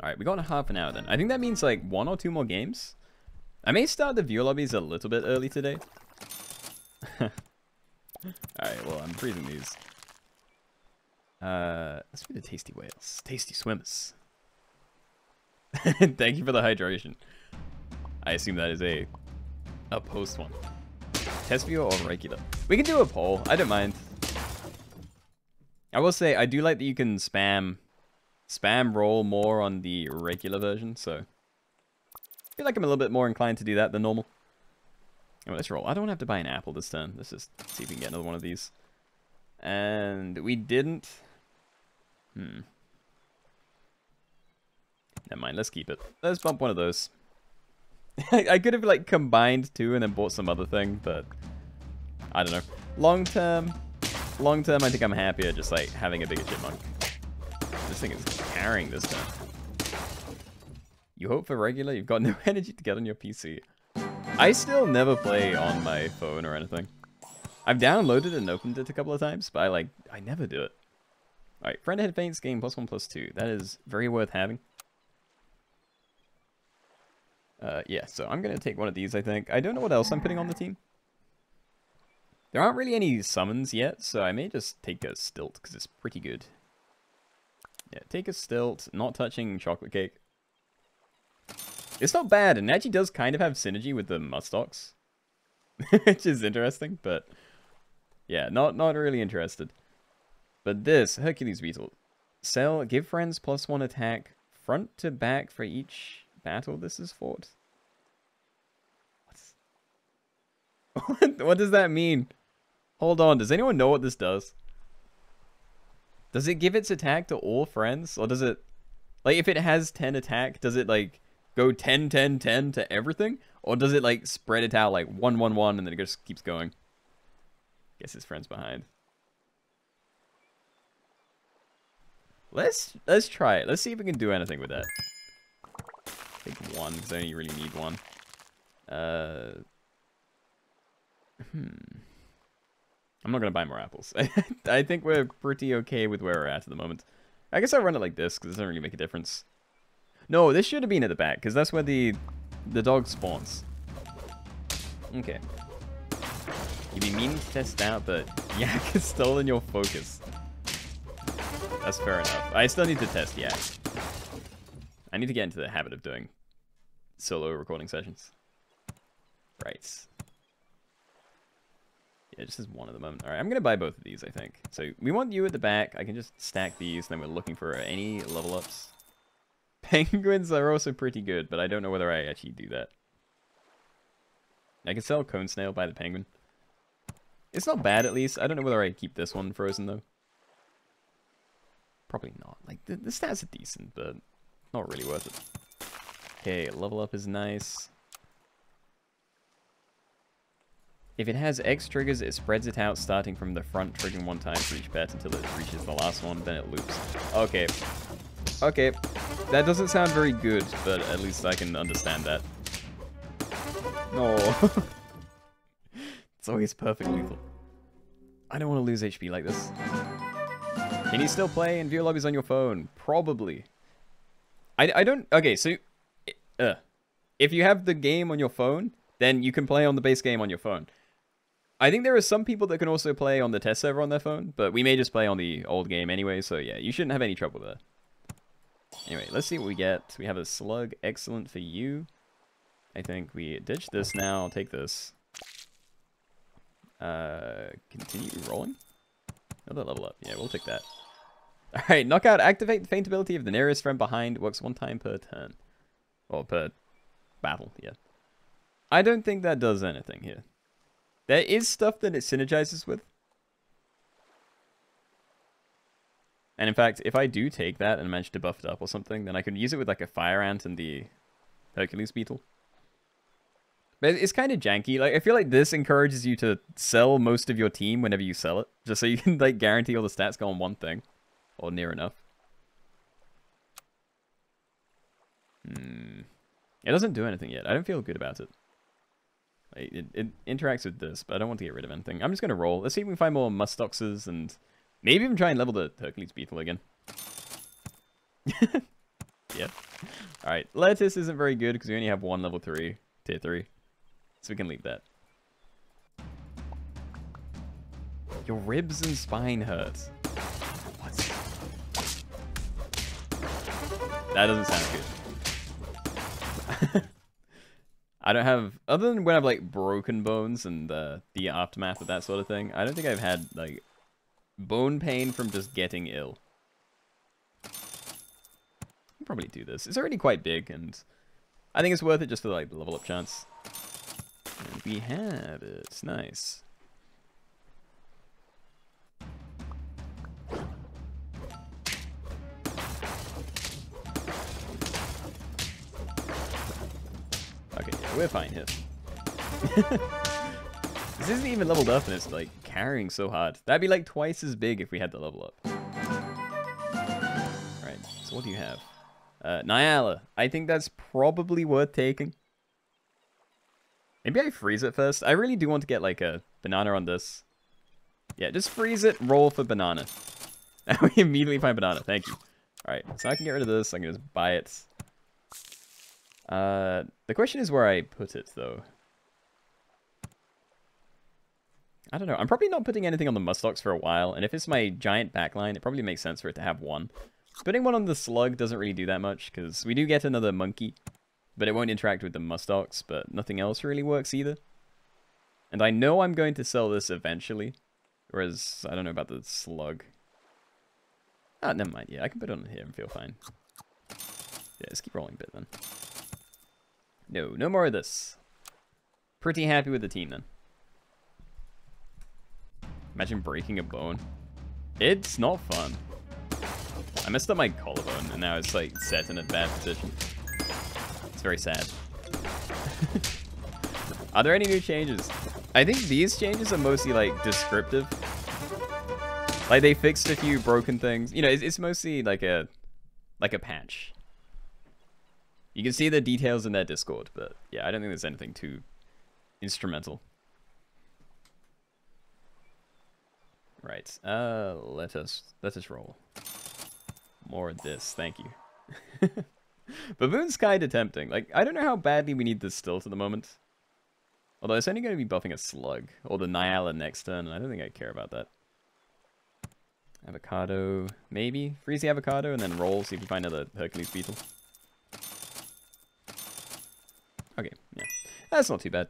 All right, we got half an hour then. I think that means like 1 or 2 more games. I may start the viewer lobbies a little bit early today. All right, well, I'm freezing these. Let's be the tasty whales, tasty swimmers. Thank you for the hydration. I assume that is a post one. Test viewer or regular? We can do a poll. I don't mind. I will say I do like that you can spam roll more on the regular version, so I feel like I'm a little bit more inclined to do that than normal. Anyway, let's roll. I don't have to buy an apple this turn. Let's just see if we can get another one of these. And we didn't. Never mind, let's keep it. Let's bump one of those. I could have like combined two and then bought some other thing, but I don't know. Long term I think I'm happier just like having a bigger chipmunk. This thing is carrying this turn. You hope for regular, you've got no energy to get on your PC. I still never play on my phone or anything. I've downloaded and opened it a couple of times, but I never do it. Alright, friend ahead faints, game +1/+2. That is very worth having. Yeah, so I'm going to take one of these, I think. I don't know what else I'm putting on the team. There aren't really any summons yet, so I may just take a stilt, because it's pretty good. Yeah, take a stilt, not touching chocolate cake. It's not bad, and it actually does kind of have synergy with the mustox. Which is interesting, but... yeah, not really interested. But this, Hercules Beetle. Sell, give friends +1 attack, front to back for each... battle this is fought. What does that mean? Hold on, does anyone know what this does? Does it give its attack to all friends, or does it like if it has 10 attack, does it like go 10 10 10 to everything, or does it like spread it out like 1 1 1 and then it just keeps going? Guess his friend's behind. Let's try it. Let's see if we can do anything with that. Take one, because I only really need one. I'm not going to buy more apples. I think we're pretty okay with where we're at the moment. I guess I'll run it like this, because it doesn't really make a difference. No, this should have been at the back, because that's where the dog spawns. Okay. You'd be meaning to test out, but Yak has stolen your focus. That's fair enough. I still need to test Yak. I need to get into the habit of doing solo recording sessions. Right. Yeah, just as one at the moment. All right, I'm going to buy both of these, I think. So we want you at the back. I can just stack these, and then we're looking for any level ups. Penguins are also pretty good, but I don't know whether I actually do that. I can sell Cone Snail by the penguin. It's not bad, at least. I don't know whether I keep this one frozen, though. Probably not. Like, the stats are decent, but... not really worth it. Okay, level up is nice. If it has X triggers, it spreads it out, starting from the front, triggering one time for each pet until it reaches the last one, then it loops. Okay. Okay. That doesn't sound very good, but at least I can understand that. No. It's always perfect lethal. I don't want to lose HP like this. Can you still play in viewer lobbies on your phone? Probably. I don't... okay, so... if you have the game on your phone, then you can play on the base game on your phone. I think there are some people that can also play on the test server on their phone, but we may just play on the old game anyway, so yeah, you shouldn't have any trouble there. Anyway, let's see what we get. We have a slug. Excellent for you. I think we ditch this now. I'll take this. Continue rolling? Another level up. Yeah, we'll take that. Alright, knockout. Activate the faint ability of the nearest friend behind. Works 1 time per turn. Or per battle, yeah. I don't think that does anything here. There is stuff that it synergizes with. And in fact, if I do take that and manage to buff it up or something, then I can use it with like a fire ant and the Hercules beetle. But it's kind of janky. Like, I feel like this encourages you to sell most of your team whenever you sell it. Just so you can like guarantee all the stats go on one thing. Or near enough. It doesn't do anything yet. I don't feel good about it. Like, it interacts with this, but I don't want to get rid of anything. I'm just going to roll. Let's see if we can find more mustoxes and maybe even try and level the Hercules beetle again. Yes. All right. Lettuce isn't very good because we only have one level 3, tier 3. So we can leave that. Your ribs and spine hurt. What? That doesn't sound good. I don't have, other than when I've like broken bones and the aftermath of that sort of thing, I don't think I've had like bone pain from just getting ill. I'll probably do this. It's already quite big and I think it's worth it just for like the level up chance. And we have it. It's nice. We're fine here. This isn't even leveled up and it's like carrying so hard. That'd be like twice as big if we had the level up. Alright, so what do you have? Nyala. I think that's probably worth taking. Maybe I freeze it first. I really do want to get like a banana on this. Yeah, just freeze it, roll for banana. Now we immediately find banana. Thank you. Alright, so I can get rid of this. I can just buy it. The question is where I put it, though. I don't know. I'm probably not putting anything on the muskox for a while, and if it's my giant backline, it probably makes sense for it to have one. Putting one on the slug doesn't really do that much, because we do get another monkey, but it won't interact with the muskox, but nothing else really works either. And I know I'm going to sell this eventually, whereas I don't know about the slug. Ah, never mind. Yeah, I can put it on here and feel fine. Yeah, let's keep rolling a bit, then. No, no more of this. Pretty happy with the team, then. Imagine breaking a bone. It's not fun. I messed up my collarbone, and now it's, like, set in a bad position. It's very sad. Are there any new changes? I think these changes are mostly, like, descriptive. Like, they fixed a few broken things. You know, it's mostly, like a patch. You can see the details in their Discord, but yeah, I don't think there's anything too instrumental. Right, let us roll. More of this, thank you. Baboon's kind of tempting. Like, I don't know how badly we need this stilt at the moment. Although it's only going to be buffing a slug, or the Nyala next turn, and I don't think I care about that. Avocado, maybe? Freeze the avocado and then roll, see if we find another Hercules beetle. Okay, yeah. That's not too bad.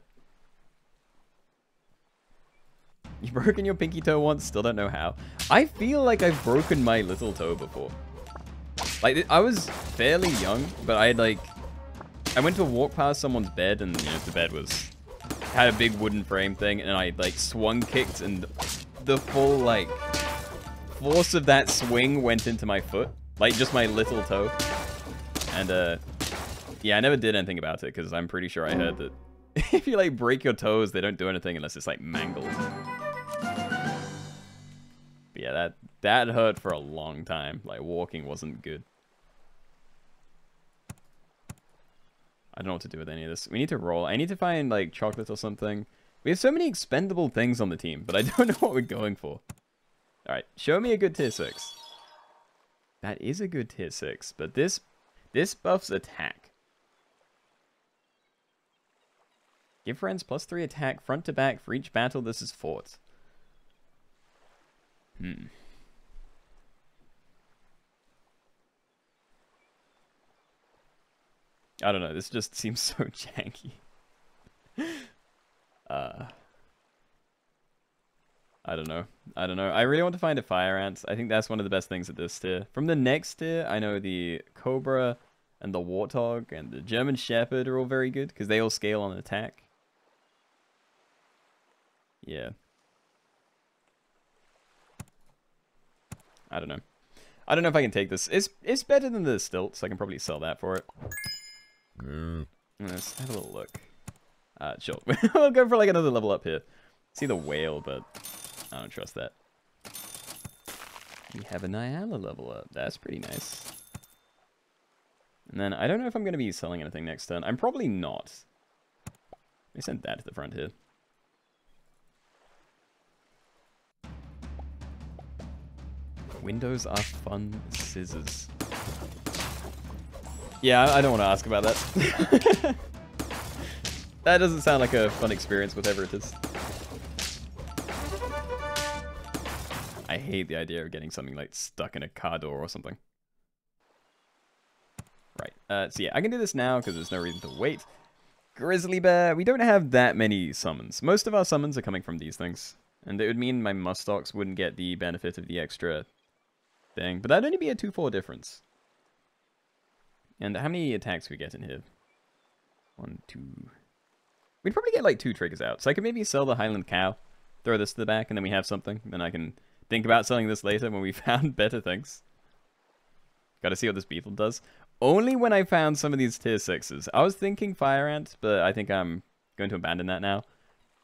You've broken your pinky toe once, still don't know how. I feel like I've broken my little toe before. Like, I was fairly young, but I had, like... I went to walk past someone's bed, and, you know, the bed was... had a big wooden frame thing, and I, like, swung kicked, and the full, like... force of that swing went into my foot. Like, just my little toe. And, yeah, I never did anything about it, because I'm pretty sure I heard that if you, like, break your toes, they don't do anything unless it's, like, mangled. But yeah, that hurt for a long time. Like, walking wasn't good. I don't know what to do with any of this. We need to roll. I need to find, like, chocolate or something. We have so many expendable things on the team, but I don't know what we're going for. Alright, show me a good tier 6. That is a good tier 6, but this buffs attack. Give friends +3 attack front to back for each battle this is fought. I don't know. This just seems so janky. I don't know. I really want to find a fire ant. I think that's one of the best things at this tier. From the next tier, I know the cobra and the warthog and the German shepherd are all very good because they all scale on attack. Yeah. I don't know. I don't know if I can take this. It's better than the stilt, so I can probably sell that for it. Let's have a little look. Sure. We'll go for like another level up here. See the whale, but I don't trust that. We have a Nyala level up. That's pretty nice. And then I don't know if I'm going to be selling anything next turn. I'm probably not. Let me send that to the front here. Windows are fun scissors. Yeah, I don't want to ask about that. That doesn't sound like a fun experience, whatever it is. I hate the idea of getting something like stuck in a car door or something. Right, so yeah, I can do this now because there's no reason to wait. Grizzly Bear, we don't have that many summons. Most of our summons are coming from these things. And it would mean my Mustox wouldn't get the benefit of the extra thing. But that'd only be a 2-4 difference. And how many attacks we get in here? 1, 2... We'd probably get like 2 triggers out. So I could maybe sell the Highland Cow. Throw this to the back and then we have something. Then I can think about selling this later when we found better things. Gotta see what this beetle does. Only when I found some of these tier 6s. I was thinking Fire Ant, but I think I'm going to abandon that now.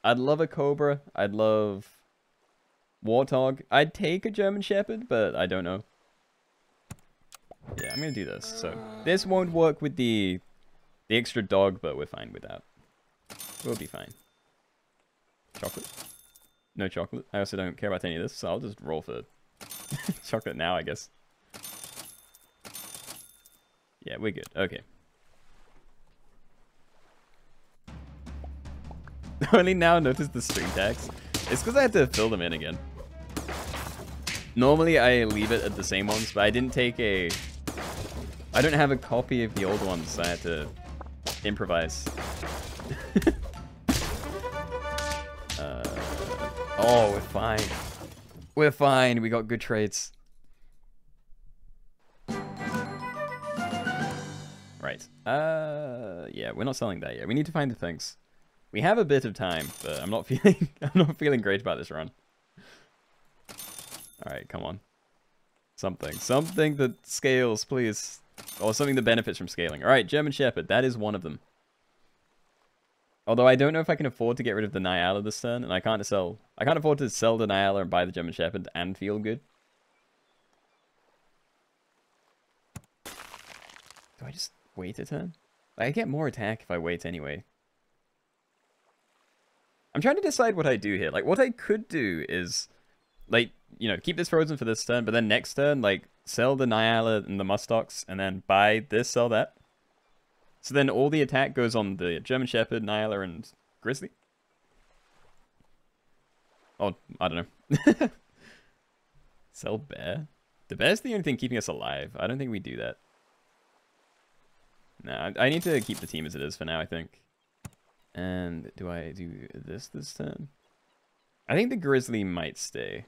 I'd love a Cobra. I'd love Warthog. I'd take a German Shepherd, but I don't know. Yeah, I'm going to do this. So this won't work with the extra dog, but we're fine without. We'll be fine. Chocolate. No chocolate. I also don't care about any of this, so I'll just roll for chocolate now, I guess. Yeah, we're good. Okay. Only now notice the string tags. It's because I had to fill them in again. Normally I leave it at the same ones, but I didn't take a... I don't have a copy of the old ones, so I had to improvise. Oh, we're fine. We're fine. We got good trades. Right. Yeah, we're not selling that yet. We need to find the things. We have a bit of time, but I'm not feeling great about this run. All right, come on. Something that scales, please, or something that benefits from scaling. All right, German Shepherd. That is one of them. Although I don't know if I can afford to get rid of the Nyala this turn, and I can't afford to sell the Nyala and buy the German Shepherd and feel good. Do I just wait a turn? I get more attack if I wait anyway. I'm trying to decide what I do here. Like, what I could do is, like, you know, keep this frozen for this turn, but then next turn, like, sell the Nyala and the Mustox, and then buy this, sell that. So then all the attack goes on the German Shepherd, Nyala, and Grizzly. Oh, I don't know. Sell Bear? The Bear's the only thing keeping us alive. I don't think we do that. No, I need to keep the team as it is for now, I think. And do I do this turn? I think the Grizzly might stay.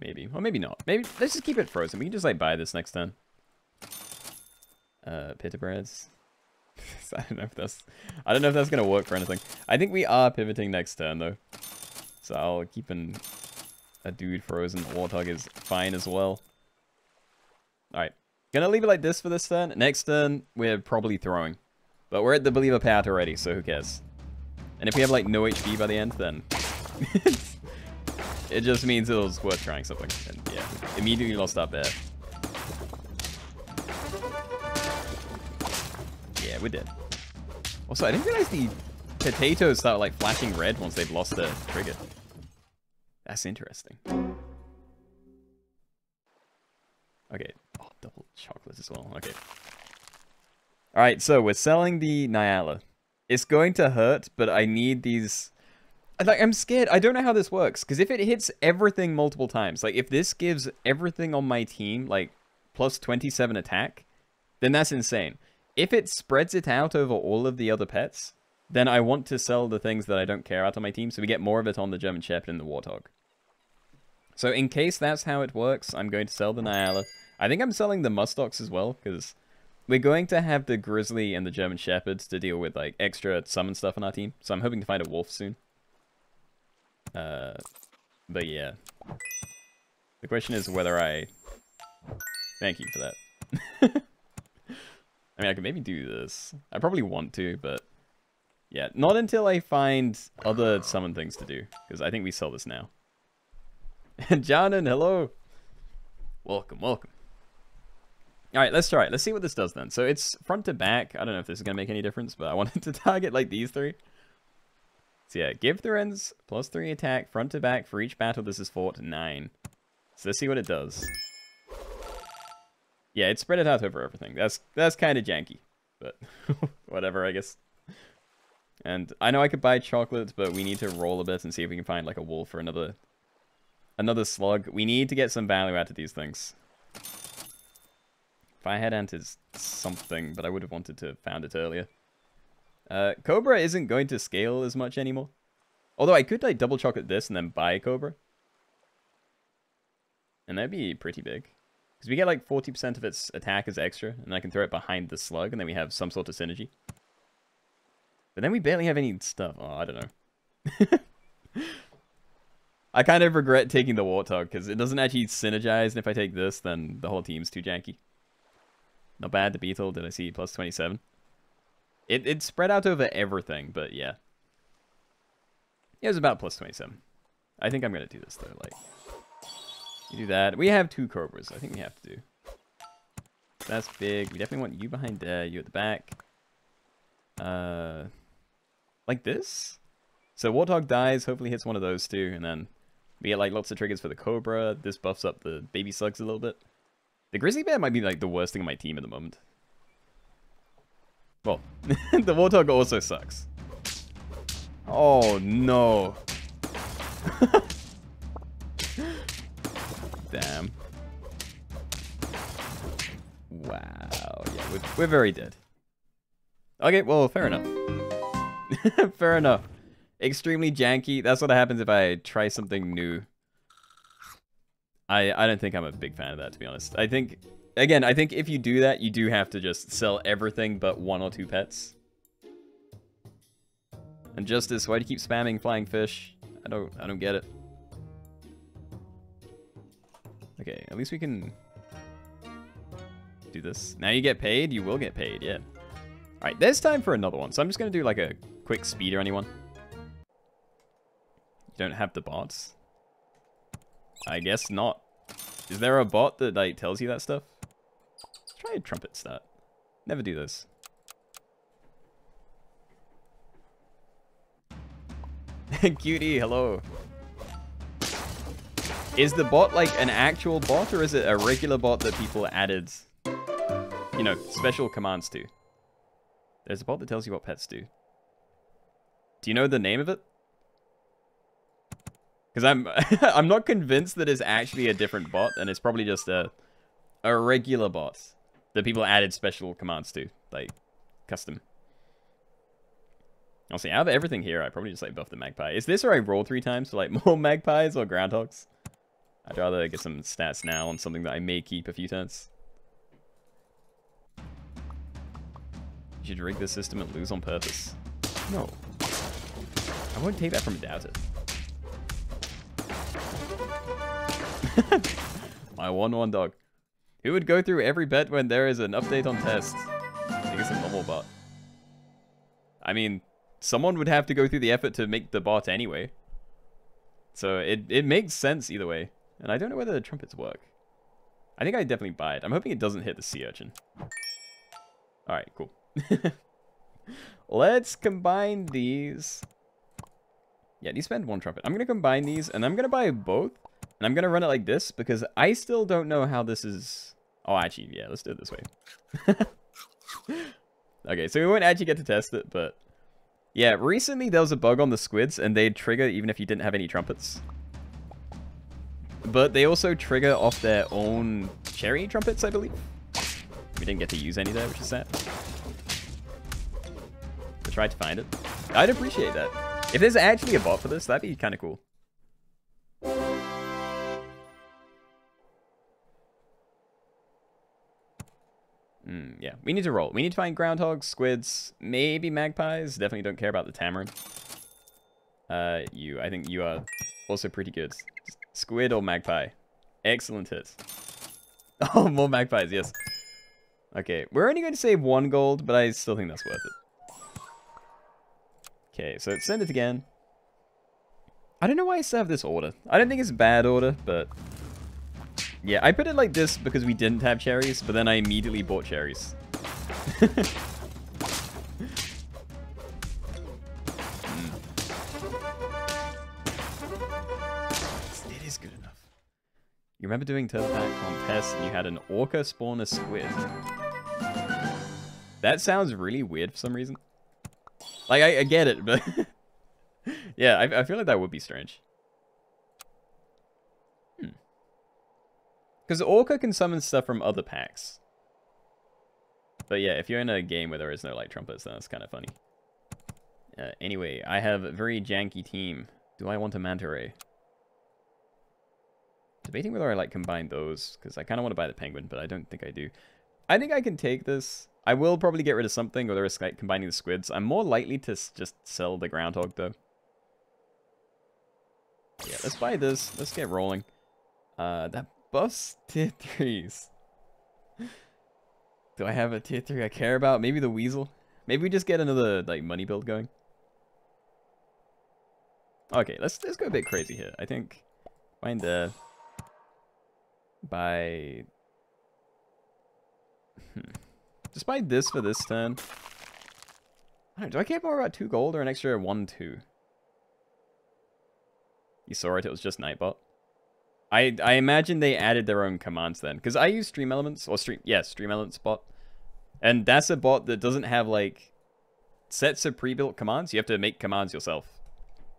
Maybe. Or maybe not. Maybe let's just keep it frozen. We can just like buy this next turn. Pita breads. I don't know if that's gonna work for anything. I think we are pivoting next turn though. So I'll keep a dude frozen. Warthog is fine as well. Alright. Gonna leave it like this for this turn. Next turn, we're probably throwing. But we're at the believer path already, so who cares? And if we have like no HP by the end, then it just means it was worth trying something. And yeah, immediately lost our bear. Yeah, we're dead. Also, I didn't realize the potatoes start like flashing red once they've lost their trigger. That's interesting. Okay. Oh, double chocolate as well. Okay. Alright, so we're selling the Nyala. It's going to hurt, but I need these... Like, I'm scared. I don't know how this works. Because if it hits everything multiple times, like, if this gives everything on my team, like, plus 27 attack, then that's insane. If it spreads it out over all of the other pets, then I want to sell the things that I don't care out on my team, so we get more of it on the German Shepherd and the Warthog. So in case that's how it works, I'm going to sell the Nyala. I think I'm selling the Mustox as well, because we're going to have the Grizzly and the German Shepherd to deal with, like, extra summon stuff on our team. So I'm hoping to find a wolf soon. But yeah. The question is whether I... Thank you for that. I mean, I could maybe do this. I probably want to, but... Yeah, not until I find other summon things to do, because I think we sell this now. And Janan, hello! Welcome, welcome. Alright, let's try it. Let's see what this does then. So it's front to back. I don't know if this is going to make any difference, but I wanted to target like these three. So yeah, give the Wrens plus 3 attack, front to back for each battle. This is fought 9. So let's see what it does. Yeah, it spread it out over everything. That's kind of janky, but whatever, I guess. And I know I could buy chocolates, but we need to roll a bit and see if we can find like a wolf or another slug. We need to get some value out of these things. Firehead Ant is something, but I would have wanted to have found it earlier. Cobra isn't going to scale as much anymore. Although I could like double chocolate this and then buy Cobra. And that'd be pretty big. Because we get like 40% of its attack as extra, and I can throw it behind the slug, and then we have some sort of synergy. But then we barely have any stuff. Oh, I don't know. I kind of regret taking the Warthog, because it doesn't actually synergize, and if I take this, then the whole team's too janky. Not bad, the Beetle, did I see plus 27? It spread out over everything, but yeah. It was about plus 27. I think I'm going to do this, though. Like, you do that. We have 2 Cobras, I think we have to do. That's big. We definitely want you behind there, you at the back. Like this? So Warthog dies, hopefully hits one of those two, and then we get like lots of triggers for the Cobra. This buffs up the baby slugs a little bit. The Grizzly Bear might be like the worst thing on my team at the moment. Well, the Warthog also sucks. Oh no. Damn. Wow. Yeah, we're very dead. Okay, well, fair enough. Fair enough. Extremely janky. That's what happens if I try something new. I don't think I'm a big fan of that, to be honest. I think, again, I think if you do that, you do have to just sell everything but 1 or 2 pets. And Justice, why do you keep spamming flying fish? I don't get it. Okay, at least we can do this. Now you get paid, you will get paid, yeah. Alright, there's time for another one, so I'm just gonna do like a quick speeder on anyone. You don't have the bots? I guess not. Is there a bot that like tells you that stuff? Let's try a trumpet stat. Never do this. Cutie, hello. Is the bot like an actual bot, or is it a regular bot that people added, you know, special commands to? There's a bot that tells you what pets do. Do you know the name of it? Because I'm I'm not convinced that it's actually a different bot, and it's probably just a regular bot that people added special commands to, like custom. I'll see, out of everything here, I probably just like buff the magpie. Is this where I roll 3 times for like more magpies or groundhogs? I'd rather get some stats now on something that I may keep a few turns. You should rig this system and lose on purpose. No. I won't take that from a doubter. My 1/1 dog. Who would go through every bet when there is an update on tests? I think it's a normal bot. I mean, someone would have to go through the effort to make the bot anyway. So it makes sense either way. And I don't know whether the trumpets work. I think I definitely buy it. I'm hoping it doesn't hit the sea urchin. Alright, cool. Let's combine these. Yeah, you spend 1 trumpet. I'm going to combine these, and I'm going to buy both. And I'm going to run it like this, because I still don't know how this is... Oh, actually, yeah, let's do it this way. Okay, so we won't actually get to test it, but... Yeah, recently there was a bug on the squids, and they'd trigger even if you didn't have any trumpets. But they also trigger off their own cherry trumpets, I believe. We didn't get to use any there, which is sad. I tried to find it. I'd appreciate that. If there's actually a bot for this, that'd be kind of cool. Yeah, we need to roll. We need to find groundhogs, squids, maybe magpies. Definitely don't care about the tamarin. I think you are also pretty good. Squid or magpie. Excellent hit. Oh, more magpies, yes. Okay, we're only going to save 1 gold, but I still think that's worth it. Okay, so send it again. I don't know why I still have this order. I don't think it's bad order, but... Yeah, I put it like this because we didn't have cherries, but then I immediately bought cherries. It is good enough. You remember doing Turtleback on Pest and you had an Orca spawn a squid. That sounds really weird for some reason. Like, I get it, but... yeah, I feel like that would be strange. Because Orca can summon stuff from other packs. But yeah, if you're in a game where there is no, like, trumpets, then that's kind of funny. Anyway, I have a very janky team. Do I want a manta ray? Debating whether I, like, combine those, because I kind of want to buy the penguin, but I don't think I do. I think I can take this. I will probably get rid of something, or the risk, like, combining the squids. I'm more likely to just sell the groundhog, though. Yeah, let's buy this. Let's get rolling. That buffs tier 3s. Do I have a tier 3 I care about? Maybe the weasel? Maybe we just get another, like, money build going. Okay, let's go a bit crazy here. I think... find the... buy... Just buy this for this turn. I don't know, do I care more about 2 gold or an extra 1/2? You saw it, it was just Nightbot. I imagine they added their own commands then, because I use Stream Elements, or Stream Elements bot. And that's a bot that doesn't have, like, sets of pre-built commands. You have to make commands yourself.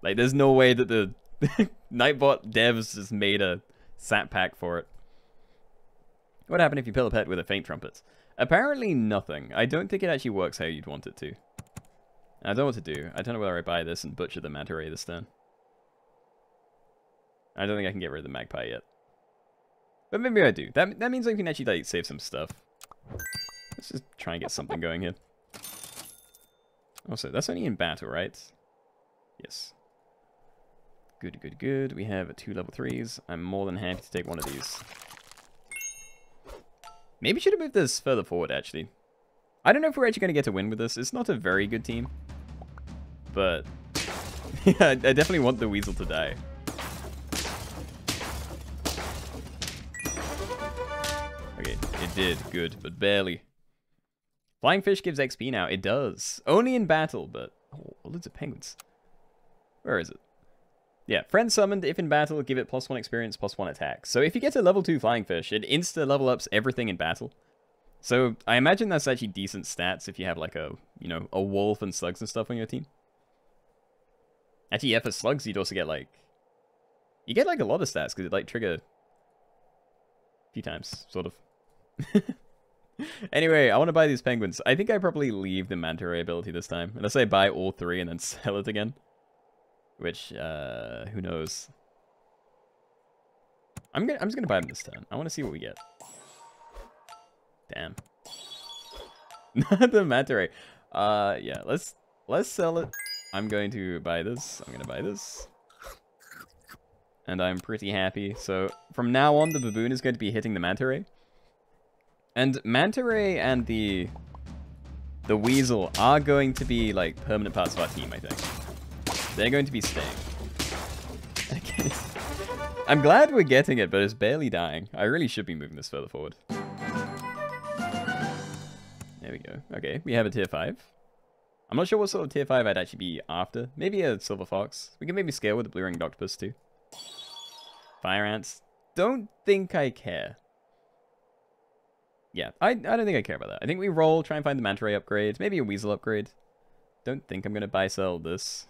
Like, there's no way that the Nightbot devs just made a sat pack for it. What happened if you pill a pet with a faint trumpet? Apparently nothing. I don't think it actually works how you'd want it to. I don't know what to do. I don't know whether I buy this and butcher the manta ray this turn. I don't think I can get rid of the magpie yet. But maybe I do. That means I can actually, like, save some stuff. Let's just try and get something going here. Also, that's only in battle, right? Yes. Good, good, good. We have 2 level 3s. I'm more than happy to take one of these. Maybe should have moved this further forward, actually. I don't know if we're actually going to get a win with this. It's not a very good team. But, yeah, I definitely want the weasel to die. Okay, it did. Good, but barely. Flying fish gives XP now. It does. Only in battle, but... oh, loads of penguins. Where is it? Yeah, friend summoned, if in battle, give it +1 experience, +1 attack. So if you get a level 2 flying fish, it insta level ups everything in battle. So I imagine that's actually decent stats if you have, like, a, you know, a wolf and slugs and stuff on your team. Actually, yeah, for slugs, you'd also get, like... you get, like, a lot of stats, because it, like, trigger... a few times, sort of. Anyway, I want to buy these penguins. I think I probably leave the manta ray ability this time. Unless I buy all 3 and then sell it again. Which, who knows? I'm just gonna buy them this turn. I want to see what we get. Damn. Not the manta ray. Yeah, let's sell it. I'm going to buy this. I'm gonna buy this. And I'm pretty happy. So from now on, the baboon is going to be hitting the manta ray. And manta ray and the weasel are going to be, like, permanent parts of our team, I think. They're going to be staying. Okay. I'm glad we're getting it, but it's barely dying. I really should be moving this further forward. There we go. Okay, we have a tier 5. I'm not sure what sort of tier 5 I'd actually be after. Maybe a silver fox. We can maybe scale with the blue-ringed octopus too. Fire ants. Don't think I care. Yeah, I don't think I care about that. I think we roll, try and find the manta ray upgrade. Maybe a weasel upgrade. Don't think I'm going to buy-sell this.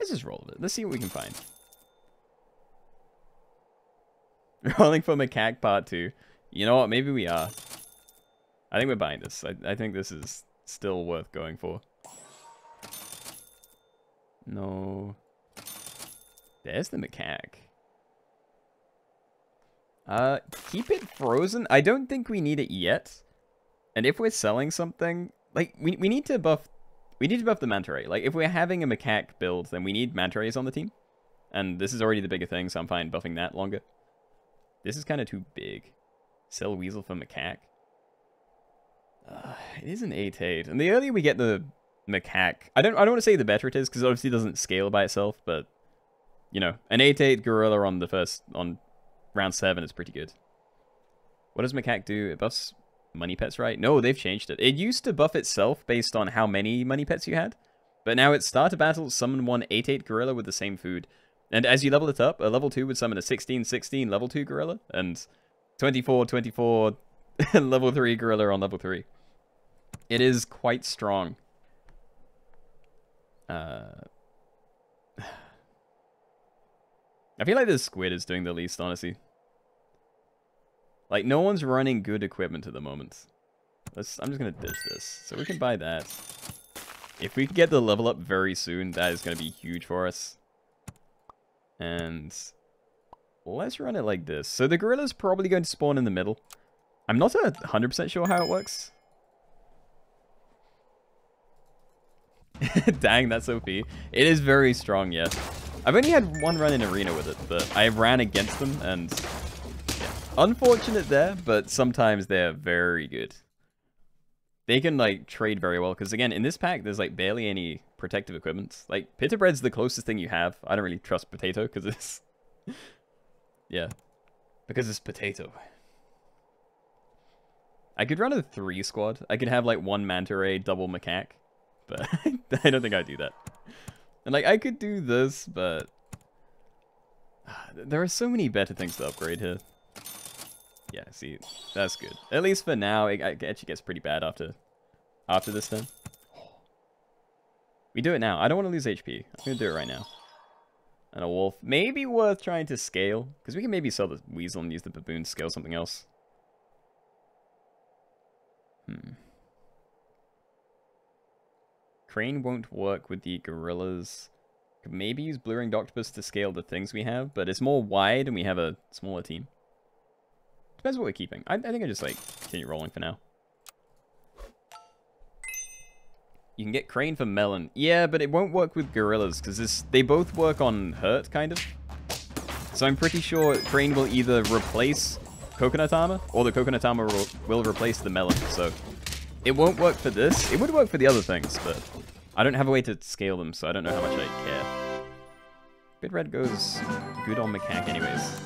Let's just roll with it. Let's see what we can find. Rolling for Macaque Part 2. You know what? Maybe we are. I think we're buying this. I think this is still worth going for. No. There's the macaque. Keep it frozen. I don't think we need it yet. And if we're selling something... like, we need to buff... we need to buff the manta ray. Like, if we're having a macaque build, then we need manta rays on the team. And this is already the bigger thing, so I'm fine buffing that longer. This is kind of too big. Sell weasel for macaque. It is an 8/8. And the earlier we get the macaque... I don't want to say the better it is, because obviously it doesn't scale by itself, but... you know, an 8/8 gorilla on the first... on round 7 is pretty good. What does macaque do? It buffs... money pets, right? No, they've changed it. It used to buff itself based on how many money pets you had, but now it's start a battle, summon one 8/8 gorilla with the same food. And as you level it up, a level 2 would summon a 16/16 level 2 gorilla and 24/24 level 3 gorilla on level 3. It is quite strong. I feel like this squid is doing the least, honestly. Like, no one's running good equipment at the moment. I'm just going to ditch this. So we can buy that. If we can get the level up very soon, that is going to be huge for us. And let's run it like this. So the gorilla's probably going to spawn in the middle. I'm not 100% sure how it works. Dang, that's OP. It is very strong, yes. I've only had one run in arena with it, but I ran against them, and yeah. Unfortunate there, but sometimes they're very good. They can, like, trade very well, because, again, in this pack, there's, like, barely any protective equipment. Like, pita bread's the closest thing you have. I don't really trust potato, because it's... yeah. Because it's potato. I could run a 3 squad. I could have, like, 1 manta ray, double macaque. But I don't think I'd do that. And, like, I could do this, but... there are so many better things to upgrade here. Yeah, see, that's good. At least for now, it actually gets pretty bad after this turn. We do it now. I don't want to lose HP. I'm going to do it right now. And a wolf. Maybe worth trying to scale, because we can maybe sell the weasel and use the baboon to scale something else. Crane won't work with the gorillas. Could maybe use Blue Ringed Octopus to scale the things we have, but it's more wide and we have a smaller team. Depends what we're keeping. I think I just, like, continue rolling for now. You can get Crane for Melon. Yeah, but it won't work with gorillas, because they both work on hurt, kind of. So I'm pretty sure Crane will either replace Coconut Armor, or the Coconut Armor will replace the Melon, so... it won't work for this. It would work for the other things, but I don't have a way to scale them, so I don't know how much I care. Good Red goes good on Macaque anyways.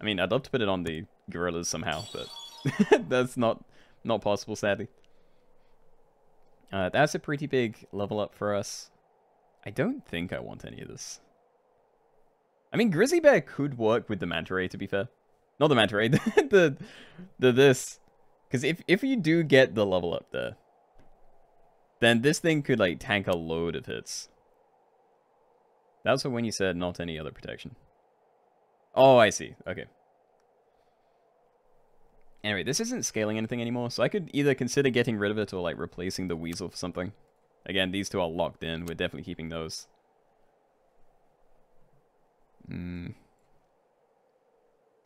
I mean, I'd love to put it on the gorillas somehow, but that's not possible, sadly. That's a pretty big level up for us. I don't think I want any of this. I mean, Grizzly Bear could work with the manta ray, to be fair. Not the manta ray, this... because if you do get the level up there, then this thing could, like, tank a load of hits. That's when you said not any other protection. Oh, I see. Okay. Anyway, this isn't scaling anything anymore, so I could either consider getting rid of it or, like, replacing the weasel for something. Again, these two are locked in. We're definitely keeping those.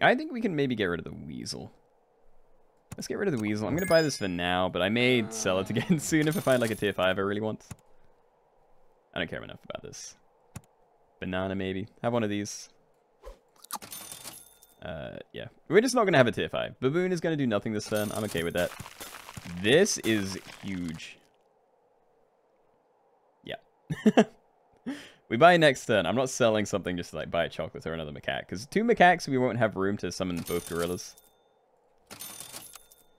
I think we can maybe get rid of the weasel. Let's get rid of the weasel. I'm going to buy this for now, but I may sell it again soon if I find, like, a tier 5 I really want. I don't care enough about this. Banana, maybe. Have one of these. Yeah. We're just not going to have a tier 5. Baboon is going to do nothing this turn. I'm okay with that. This is huge. Yeah. We buy next turn. I'm not selling something just to, like, buy a chocolate or another macaque. Because 2 macaques, we won't have room to summon both gorillas.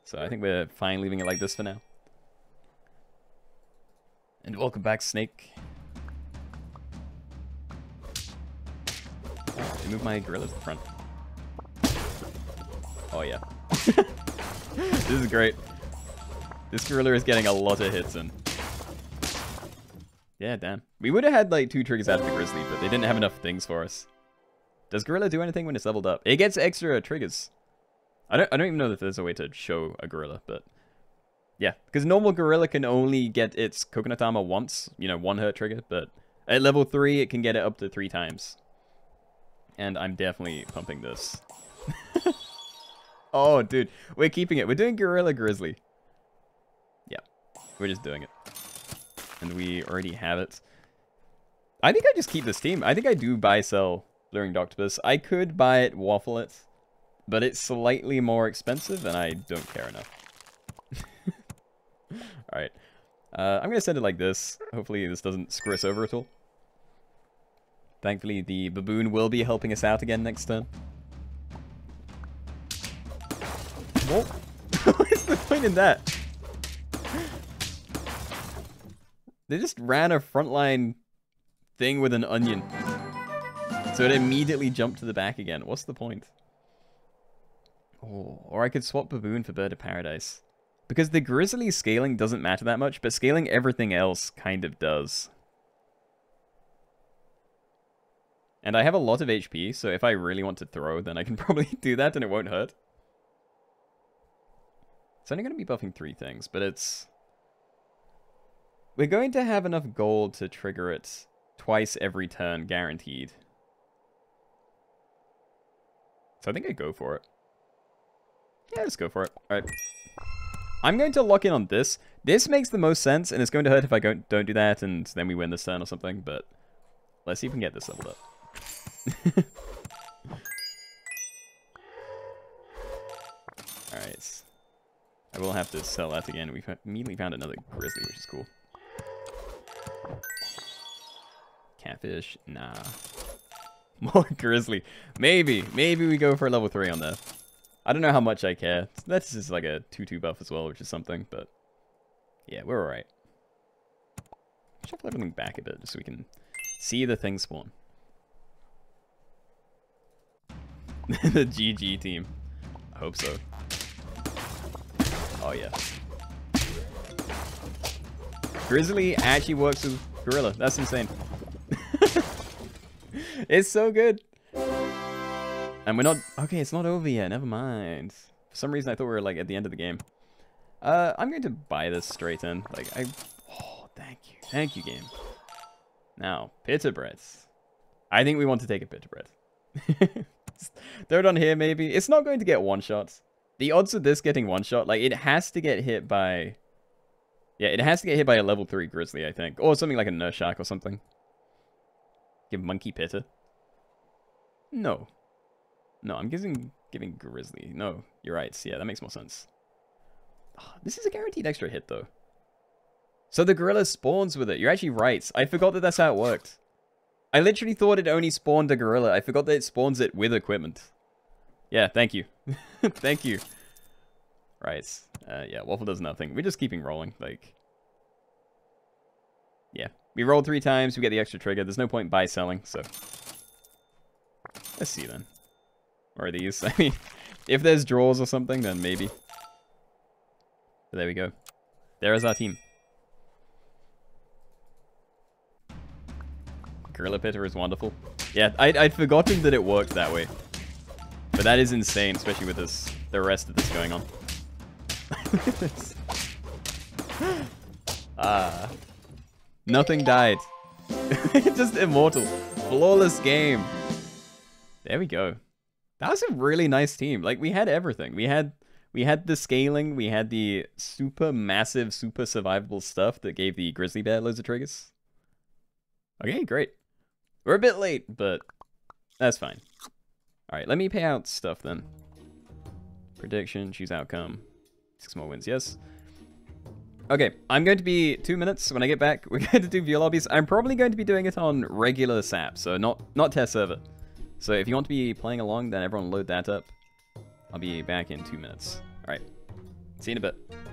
So I think we're fine leaving it like this for now. And welcome back, Snake. I moved my gorilla to the front. Oh, yeah. This is great. This gorilla is getting a lot of hits in. Yeah, damn. We would have had, like, 2 triggers out of the grizzly, but they didn't have enough things for us. Does gorilla do anything when it's leveled up? It gets extra triggers. I don't even know if there's a way to show a gorilla, but yeah, because normal gorilla can only get its coconut armor once, you know, 1 hurt trigger, but at level 3 it can get it up to 3 times. And I'm definitely pumping this. Oh, dude, we're keeping it. We're doing gorilla grizzly. Yeah, we're just doing it, and we already have it. I think I just keep this team. I think I do buy sell Blue Ringed Octopus. I could buy it, waffle it. But it's slightly more expensive, and I don't care enough. Alright. I'm going to send it like this. Hopefully this doesn't screw us over at all. Thankfully, the baboon will be helping us out again next turn. What? What's the point in that? They just ran a frontline thing with an onion. So it immediately jumped to the back again. What's the point? Oh, or I could swap Baboon for Bird of Paradise. Because the Grizzly scaling doesn't matter that much, but scaling everything else kind of does. And I have a lot of HP, so if I really want to throw, then I can probably do that and it won't hurt. It's only going to be buffing 3 things, but it's... We're going to have enough gold to trigger it twice every turn, guaranteed. So I think I go for it. Yeah, let's go for it. Alright. I'm going to lock in on this. This makes the most sense, and it's going to hurt if I don't do that, and then we win this turn or something, but... Let's see if we can get this leveled up. Alright. I will have to sell that again. We've immediately found another grizzly, which is cool. Catfish? Nah. More grizzly. Maybe we go for a level 3 on that. I don't know how much I care. That's just like a 2-2 buff as well, which is something, but... Yeah, we're alright. Shuffle everything back a bit, just so we can... See the thing spawn. The GG team. I hope so. Oh yeah. Grizzly actually works with Gorilla. That's insane. It's so good. And we're not... Okay, it's not over yet. Never mind. For some reason I thought we were like at the end of the game. I'm going to buy this straight in. Like I... Oh, thank you. Thank you, game. Now, pita bread. I think we want to take a pita bread. Throw it on here, maybe. It's not going to get one shots. The odds of this getting one shot, like, it has to get hit by... Yeah, it has to get hit by a level 3 grizzly, I think. Or something like a Nurshak or something. Give monkey pita. No. No, I'm giving grizzly. No, you're right. Yeah, that makes more sense. Oh, this is a guaranteed extra hit, though. So the gorilla spawns with it. You're actually right. I forgot that that's how it worked. I literally thought it only spawned a gorilla. I forgot that it spawns it with equipment. Yeah, thank you. Thank you. Right. Yeah, Waffle does nothing. We're just keeping rolling. Like, yeah. We rolled 3 times. We get the extra trigger. There's no point buy selling, so. Let's see then. Or these. I mean, if there's draws or something, then maybe. But there we go. There is our team. Gorilla Pitter is wonderful. Yeah, I'd forgotten that it worked that way. But that is insane, especially with this, the rest of this going on. Ah. Nothing died. Just immortal. Flawless game. There we go. That was a really nice team. Like, we had everything. We had the scaling. We had the super massive, super survivable stuff that gave the grizzly bear loads of triggers. Okay, great. We're a bit late, but that's fine. All right, let me pay out stuff then. Prediction, choose outcome. 6 more wins, yes. Okay, I'm going to be 2 minutes. When I get back, we're going to do viewer lobbies. I'm probably going to be doing it on regular SAP, so not test server. So if you want to be playing along, then everyone load that up. I'll be back in 2 minutes. All right, see you in a bit.